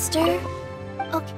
faster? Okay.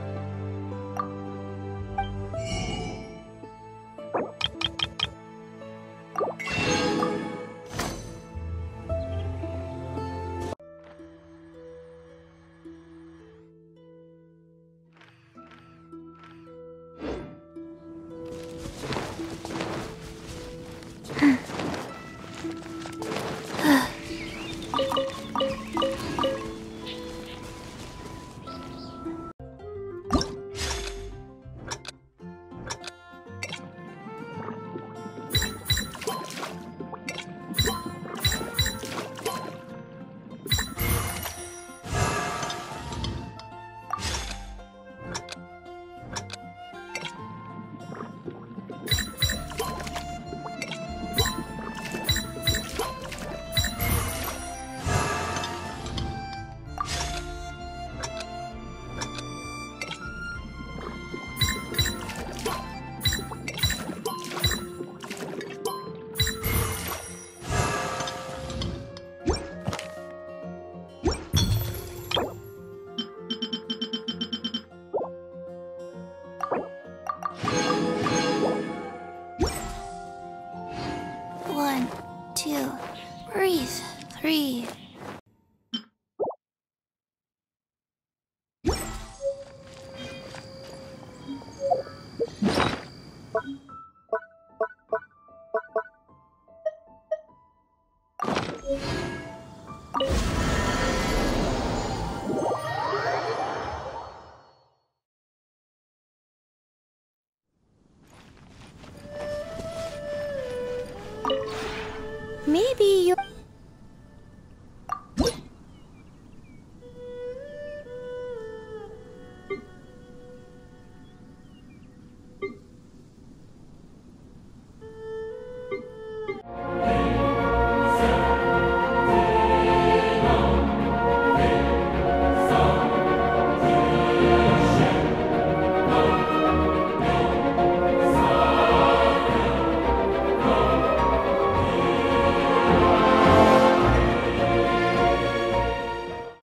Maybe you...